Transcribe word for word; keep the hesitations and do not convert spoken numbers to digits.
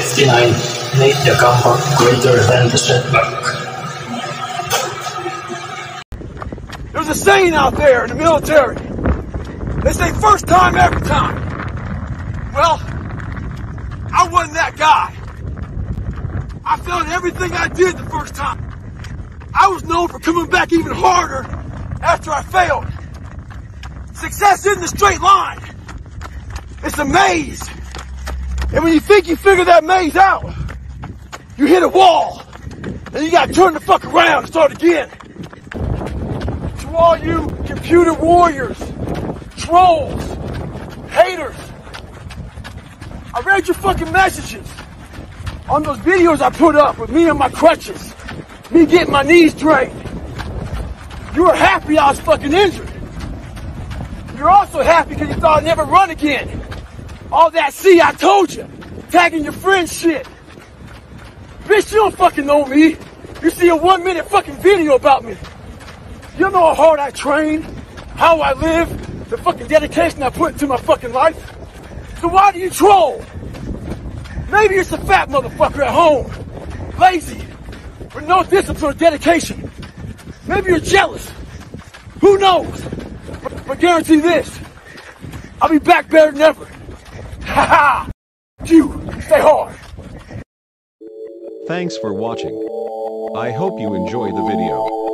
sixty-nine made the comeback greater than the setback. There's a saying out there in the military. They say first time, every time. Well, I wasn't that guy. I failed everything I did the first time. I was known for coming back even harder after I failed. Success isn't a straight line. It's a maze. And when you think you figure that maze out, you hit a wall. And you gotta turn the fuck around and start again. To all you computer warriors, trolls, haters, I read your fucking messages on those videos I put up with me and my crutches, me getting my knees drained. You were happy I was fucking injured. You're also happy because you thought I'd never run again. All that see, I told you. Tagging your friend shit. Bitch, you don't fucking know me. You see a one minute fucking video about me. You don't know how hard I train, how I live, the fucking dedication I put into my fucking life. So why do you troll? Maybe it's a fat motherfucker at home. Lazy. With no discipline or dedication. Maybe you're jealous. Who knows? But, but guarantee this. I'll be back better than ever. Ha ha! You, stay hard! Thanks for watching. I hope you enjoy the video.